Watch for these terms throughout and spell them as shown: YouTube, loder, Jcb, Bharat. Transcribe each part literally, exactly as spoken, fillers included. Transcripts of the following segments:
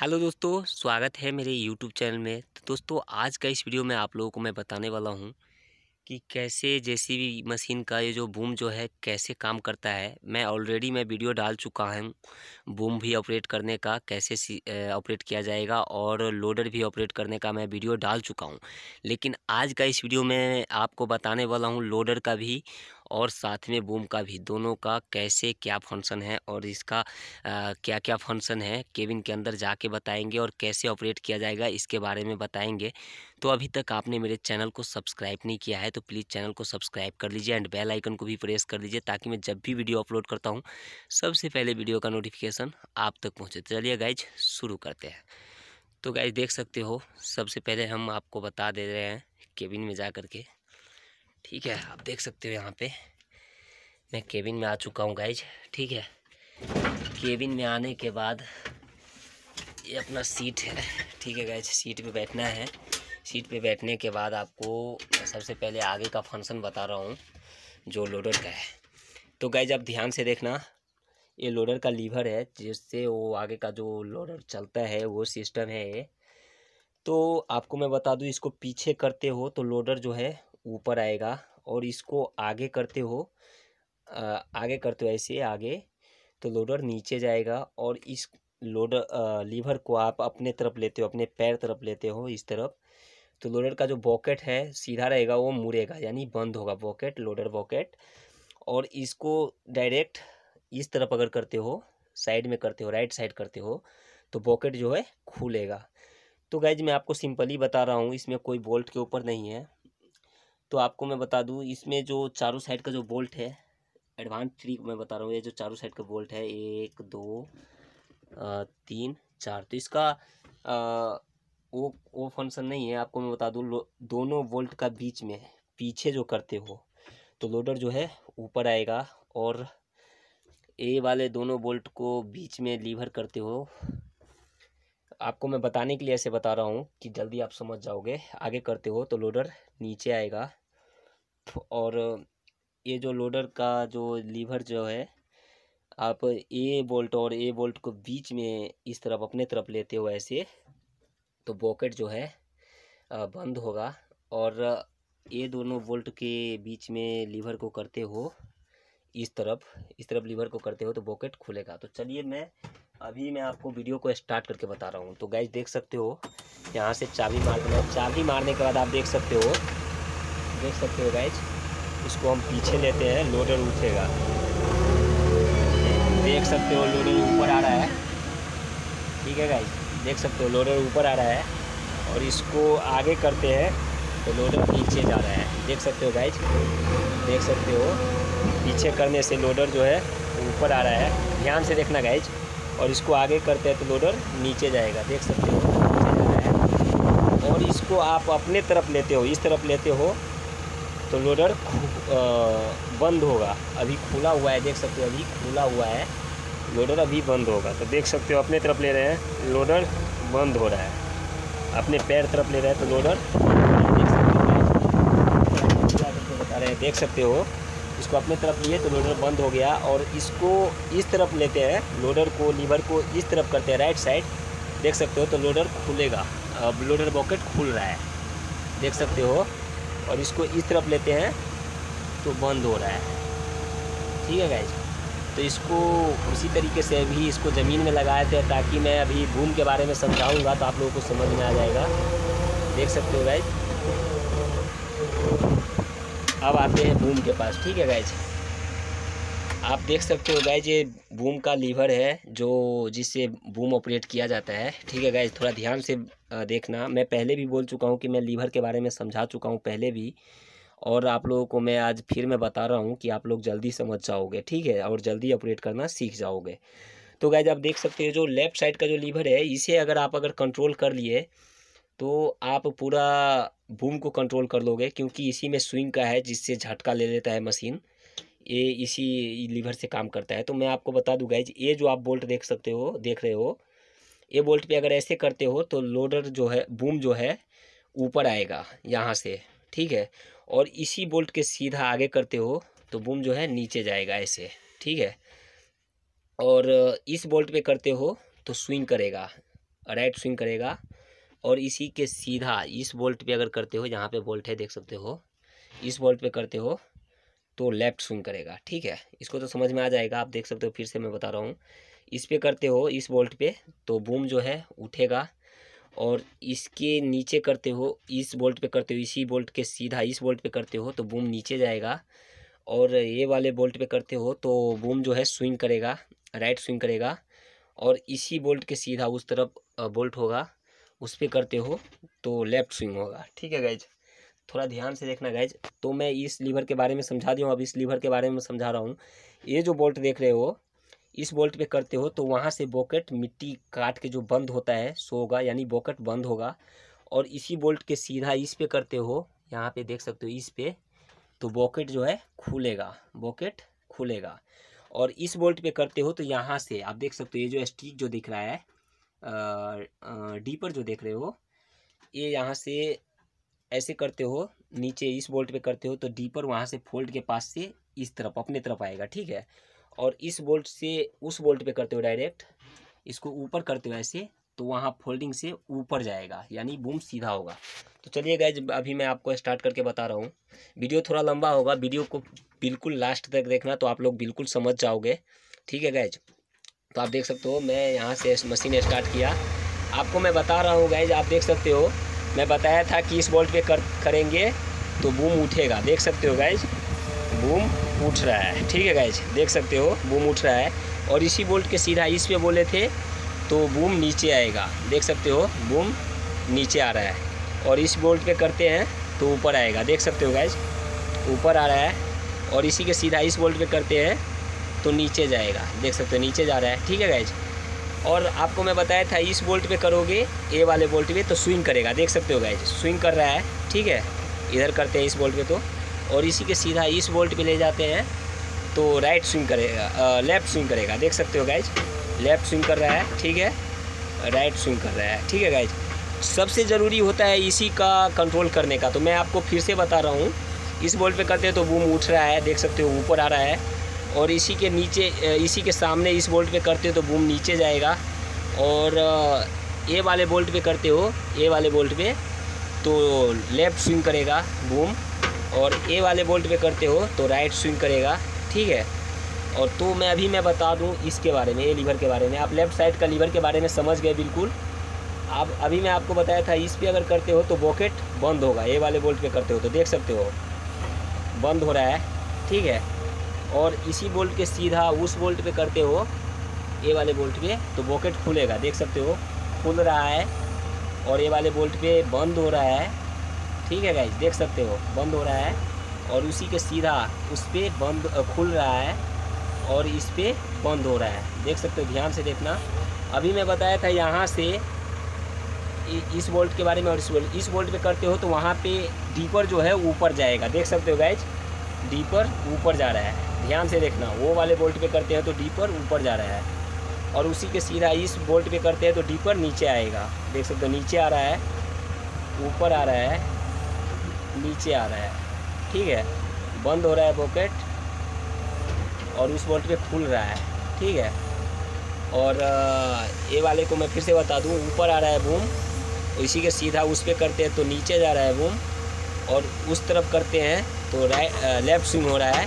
Hello दोस्तों, स्वागत है मेरे यूट्यूब चैनल में। तो दोस्तों, आज का इस वीडियो में आप लोगों को मैं बताने वाला हूं कि कैसे जेसीबी मशीन का ये जो बूम जो है कैसे काम करता है। मैं ऑलरेडी मैं वीडियो डाल चुका हूं, बूम भी ऑपरेट करने का कैसे ऑपरेट किया जाएगा और लोडर भी ऑपरेट करने का मैं वीडियो डाल चुका हूं। लेकिन आज का इस वीडियो में आपको बताने वाला हूं लोडर का भी और साथ में बूम का भी, दोनों का कैसे क्या फंक्शन है और इसका आ, क्या क्या फंक्शन है केबिन के अंदर जाके बताएंगे और कैसे ऑपरेट किया जाएगा इसके बारे में बताएंगे। तो अभी तक आपने मेरे चैनल को सब्सक्राइब नहीं किया है तो प्लीज़ चैनल को सब्सक्राइब कर लीजिए एंड बेल आइकन को भी प्रेस कर लीजिए ताकि मैं जब भी वीडियो अपलोड करता हूँ सबसे पहले वीडियो का नोटिफिकेशन आप तक पहुँचे। चलिए गाइज शुरू करते हैं। तो गाइज देख सकते हो, सबसे पहले हम आपको बता दे रहे हैं केबिन में जा कर के, ठीक है। आप देख सकते हो यहाँ पे मैं केबिन में आ चुका हूँ गाइज, ठीक है। केबिन में आने के बाद ये अपना सीट है, ठीक है गाइज, सीट पे बैठना है। सीट पे बैठने के बाद आपको सबसे पहले आगे का फंक्शन बता रहा हूँ जो लोडर का है। तो गाइज आप ध्यान से देखना, ये लोडर का लीवर है जिससे वो आगे का जो लोडर चलता है वो सिस्टम है ये। तो आपको मैं बता दूँ, इसको पीछे करते हो तो लोडर जो है ऊपर आएगा और इसको आगे करते हो आगे करते हो ऐसे आगे तो लोडर नीचे जाएगा। और इस लोडर लीवर को आप अपने तरफ लेते हो, अपने पैर तरफ लेते हो इस तरफ, तो लोडर का जो बॉकेट है सीधा रहेगा, वो मुड़ेगा यानी बंद होगा बॉकेट, लोडर बॉकेट। और इसको डायरेक्ट इस तरफ अगर करते हो, साइड में करते हो, राइट साइड करते हो तो बॉकेट जो है खुलेगा। तो गाइज मैं आपको सिंपली बता रहा हूँ, इसमें कोई बोल्ट के ऊपर नहीं है। तो आपको मैं बता दूं, इसमें जो चारों साइड का जो बोल्ट है, एडवांस ट्रिक मैं बता रहा हूँ, ये जो चारों साइड का बोल्ट है एक दो आ, तीन चार, तो इसका आ, वो वो फंक्शन नहीं है। आपको मैं बता दूं, दोनों बोल्ट का बीच में पीछे जो करते हो तो लोडर जो है ऊपर आएगा और ए वाले दोनों बोल्ट को बीच में लीवर करते हो। आपको मैं बताने के लिए ऐसे बता रहा हूँ कि जल्दी आप समझ जाओगे। आगे करते हो तो लोडर नीचे आएगा और ये जो लोडर का जो लीवर जो है आप ए बोल्ट और ए बोल्ट को बीच में इस तरफ अपने तरफ लेते हो ऐसे, तो बॉकेट जो है बंद होगा। और ये दोनों बोल्ट के बीच में लीवर को करते हो इस तरफ, इस तरफ लीवर को करते हो तो बॉकेट खुलेगा। तो चलिए मैं अभी मैं आपको वीडियो को स्टार्ट करके बता रहा हूँ। तो गाइज देख सकते हो, यहाँ से चाबी मार देना है। चाबी मारने के बाद आप देख सकते हो, देख सकते हो गाइज, इसको हम पीछे लेते हैं, लोडर उठेगा। देख सकते हो लोडर ऊपर आ रहा है, ठीक है गाइज, देख सकते हो लोडर ऊपर आ रहा है। और इसको आगे करते हैं तो लोडर पीछे जा रहा है, देख सकते हो गाइज, देख सकते हो पीछे करने से लोडर जो है ऊपर आ रहा है, ध्यान से देखना गाइज। और इसको आगे करते हैं तो लोडर नीचे जाएगा, देख सकते हो नीचे जा रहा है। और इसको आप अपने तरफ लेते हो, इस तरफ लेते हो तो लोडर आ, बंद होगा। अभी खुला हुआ है, देख सकते हो, अभी खुला हुआ है लोडर, अभी बंद होगा। तो देख सकते हो अपने तरफ ले रहे हैं, लोडर बंद हो रहा है। अपने पैर तरफ ले रहे हैं तो लोडर, देख सकते हो बता रहे हैं, देख सकते हो इसको अपने तरफ लिए तो लोडर बंद हो गया। और इसको इस तरफ लेते हैं, लोडर को लीवर को इस तरफ करते हैं राइट साइड, देख सकते हो तो लोडर खुलेगा। अब लोडर बॉकेट खुल रहा है, देख सकते हो। और इसको इस तरफ लेते हैं तो बंद हो रहा है, ठीक है गाइज। तो इसको उसी तरीके से अभी इसको ज़मीन में लगाए थे ताकि मैं अभी बूम के बारे में समझाऊँगा तो आप लोगों को समझ में आ जाएगा, देख सकते हो गाइज। अब आते हैं बूम के पास, ठीक है गाइज। आप देख सकते हो गाइज, ये बूम का लीवर है जो जिससे बूम ऑपरेट किया जाता है, ठीक है गाइज। थोड़ा ध्यान से देखना, मैं पहले भी बोल चुका हूँ कि मैं लीवर के बारे में समझा चुका हूँ पहले भी, और आप लोगों को मैं आज फिर मैं बता रहा हूँ कि आप लोग जल्दी समझ जाओगे, ठीक है, और जल्दी ऑपरेट करना सीख जाओगे। तो गाइज आप देख सकते हो जो लेफ़्ट साइड का जो लीवर है इसे अगर आप अगर कंट्रोल कर लिए तो आप पूरा बूम को कंट्रोल कर लोगे, क्योंकि इसी में स्विंग का है जिससे झटका ले लेता है मशीन, ये इसी लीवर से काम करता है। तो मैं आपको बता दूं गाइज, ये जो आप बोल्ट देख सकते हो, देख रहे हो, ये बोल्ट पे अगर ऐसे करते हो तो लोडर जो है, बूम जो है ऊपर आएगा यहाँ से, ठीक है। और इसी बोल्ट के सीधा आगे करते हो तो बूम जो है नीचे जाएगा ऐसे, ठीक है। और इस बोल्ट पर करते हो तो स्विंग करेगा, राइट स्विंग करेगा। और इसी के सीधा इस बोल्ट पे अगर करते हो, जहाँ पे बोल्ट है देख सकते हो, इस बोल्ट पे करते हो तो लेफ़्ट स्विंग करेगा। ठीक है, इसको तो समझ में आ जाएगा। आप देख सकते हो, फिर से मैं बता रहा हूँ, इस पे करते हो इस बोल्ट पे तो बूम जो है उठेगा। और इसके नीचे करते हो, इस बोल्ट पे करते हो, इसी बोल्ट के सीधा इस बोल्ट पे करते हो तो बूम नीचे जाएगा। और ये वाले बोल्ट पे करते हो तो बूम जो है स्विंग करेगा, राइट स्विंग करेगा। और इसी बोल्ट के सीधा उस तरफ बोल्ट होगा, उस पे करते हो तो लेफ़्ट स्विंग होगा। ठीक है गाइज, थोड़ा ध्यान से देखना गाइज। तो मैं इस लीवर के बारे में समझा दिया हूँ, अब इस लीवर के बारे में समझा रहा हूँ। ये जो बोल्ट देख रहे हो, इस बोल्ट पे करते हो तो वहाँ से बॉकेट मिट्टी काट के जो बंद होता है सो होगा, यानी बॉकेट बंद होगा। और इसी बोल्ट के सीधा इस पे करते हो, यहाँ पे देख सकते हो इस पे, तो बॉकेट जो है खुलेगा, बॉकेट खुलेगा। और इस बोल्ट पे करते हो तो यहाँ से आप देख सकते हो, ये जो स्टिक जो दिख रहा है, डीपर जो देख रहे हो, ये यहाँ से ऐसे करते हो नीचे, इस बोल्ट पे करते हो तो डीपर वहाँ से फोल्ड के पास से इस तरफ अपने तरफ आएगा। ठीक है, और इस बोल्ट से उस बोल्ट पे करते हो डायरेक्ट, इसको ऊपर करते हो ऐसे, तो वहाँ फोल्डिंग से ऊपर जाएगा, यानी बूम सीधा होगा। तो चलिए गाइज, अभी मैं आपको स्टार्ट करके बता रहा हूँ। वीडियो थोड़ा लंबा होगा, वीडियो को बिल्कुल लास्ट तक देखना, तो आप लोग बिल्कुल समझ जाओगे। ठीक है गाइज, तो आप देख सकते हो मैं यहाँ से मशीन स्टार्ट किया, आपको मैं बता रहा हूँ गाइज। आप देख सकते हो, मैं बताया था कि इस बोल्ट पे कर करेंगे तो बूम उठेगा। देख सकते हो गाइज, बूम उठ रहा है। ठीक है गाइज, देख सकते हो बूम उठ रहा है। और इसी बोल्ट के सीधा इस पे बोले थे तो बूम नीचे आएगा, देख सकते हो बूम नीचे आ रहा है। और इस बोल्ट पे करते हैं तो ऊपर आएगा, देख सकते हो गाइज ऊपर आ रहा है। और इसी के सीधा इस बोल्ट पे करते हैं तो नीचे जाएगा, देख सकते हो नीचे जा रहा है। ठीक है गाइज, और आपको मैं बताया था इस बोल्ट पे करोगे, ए वाले बोल्ट पे तो स्विंग करेगा, देख सकते हो गाइज स्विंग कर रहा है। ठीक है, इधर करते हैं इस बोल्ट पे तो, और इसी के सीधा इस बोल्ट पे ले जाते हैं तो राइट स्विंग करेगा, लेफ़्ट स्विंग करेगा, देख सकते हो गाइज लेफ़्ट स्विंग कर रहा है। ठीक है, राइट स्विंग कर रहा है। ठीक है गाइज, सबसे ज़रूरी होता है इसी का कंट्रोल करने का, तो मैं आपको फिर से बता रहा हूँ। इस बोल्ट पे करते हैं तो बूम उठ रहा है, देख सकते हो ऊपर आ रहा है। और इसी के नीचे, इसी के सामने इस बोल्ट पे करते हो तो बूम नीचे जाएगा। और ए वाले बोल्ट पे करते हो, ए वाले बोल्ट पे तो लेफ़्ट स्विंग करेगा बूम। और ए वाले बोल्ट पे करते हो तो राइट स्विंग करेगा। ठीक है, और तो मैं अभी मैं बता दूं इसके बारे में, ए लीवर के बारे में। आप लेफ़्ट साइड का लीवर के बारे में समझ गए बिल्कुल। आप अभी मैं आपको बताया था इस पे अगर करते हो तो बॉकेट बंद होगा, ए वाले बोल्ट पे करते हो तो देख सकते हो बंद हो रहा है। ठीक है, और इसी बोल्ट के सीधा उस बोल्ट पे करते हो, ए वाले बोल्ट पे तो बॉकेट खुलेगा, देख सकते हो खुल रहा है। और ए वाले बोल्ट पे बंद हो रहा है। ठीक है गाइज, देख सकते हो बंद हो रहा है। और उसी के सीधा उस पर बंद खुल रहा है, और इस पे बंद हो रहा है, देख सकते हो ध्यान से देखना। अभी मैं बताया था यहाँ से इस बोल्ट के बारे में, और इस बोल्ट इस बोल्ट पे करते हो तो वहाँ पे डीपर जो है ऊपर जाएगा, देख सकते हो गाइज डीपर ऊपर जा रहा है, ध्यान से देखना। वो वाले बोल्ट पे करते हैं तो डीपर ऊपर जा रहा है। और उसी के सीधा इस बोल्ट पे करते हैं तो डीपर नीचे आएगा, देख सकते हो नीचे आ रहा है, ऊपर आ रहा है, नीचे आ रहा है। ठीक है, बंद हो रहा है बॉकेट, और उस बोल्ट पे खुल रहा है। ठीक है, और ए वाले को मैं फिर से बता दूं, ऊपर आ रहा है बूम, इसी के सीधा उस पे करते हैं तो नीचे जा रहा है बूम। और उस तरफ करते हैं तो राइट लेफ़्ट स्विंग हो रहा है,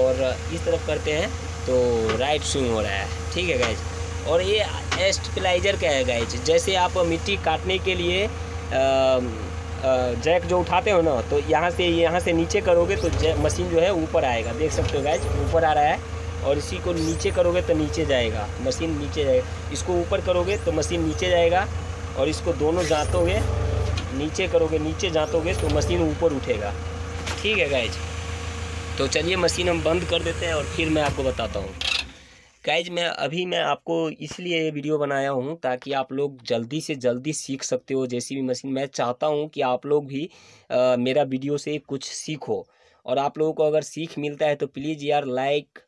और इस तरफ करते हैं तो राइट स्विंग हो रहा है। ठीक है गाइज, और ये स्टेबलाइजर का है गाइज। जैसे आप मिट्टी काटने के लिए जैक जो उठाते हो ना, तो यहाँ से यहाँ से नीचे करोगे तो मशीन जो है ऊपर आएगा, देख सकते हो गाइज ऊपर आ रहा है। और इसी को नीचे करोगे तो नीचे जाएगा, मशीन नीचे जाएगा। इसको ऊपर करोगे तो मशीन नीचे जाएगा, और इसको दोनों जाँतोगे, नीचे करोगे नीचे जाँतोगे तो मशीन ऊपर उठेगा। ठीक है गाइज, तो चलिए मशीन हम बंद कर देते हैं, और फिर मैं आपको बताता हूँ गाइज। मैं अभी मैं आपको इसलिए ये वीडियो बनाया हूँ ताकि आप लोग जल्दी से जल्दी सीख सकते हो जेसीबी मशीन। मैं चाहता हूँ कि आप लोग भी आ, मेरा वीडियो से कुछ सीखो, और आप लोगों को अगर सीख मिलता है तो प्लीज़ यार लाइक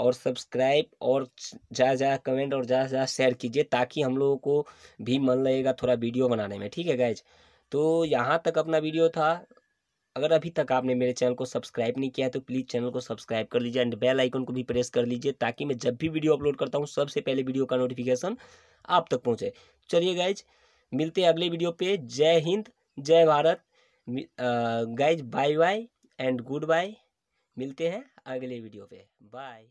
और सब्सक्राइब और ज़्यादा ज़्यादा कमेंट और ज़्यादा ज़्यादा शेयर कीजिए, ताकि हम लोगों को भी मन लगेगा थोड़ा वीडियो बनाने में। ठीक है गाइज, तो यहाँ तक अपना वीडियो था। अगर अभी तक आपने मेरे चैनल को सब्सक्राइब नहीं किया है तो प्लीज़ चैनल को सब्सक्राइब कर लीजिए, एंड बेल आइकन को भी प्रेस कर लीजिए, ताकि मैं जब भी वीडियो अपलोड करता हूँ सबसे पहले वीडियो का नोटिफिकेशन आप तक पहुँचे। चलिए गाइज, मिलते हैं अगले वीडियो पे। जय हिंद, जय Bharat guys, bye bye and goodbye. मिलते हैं अगले वीडियो पे, बाय।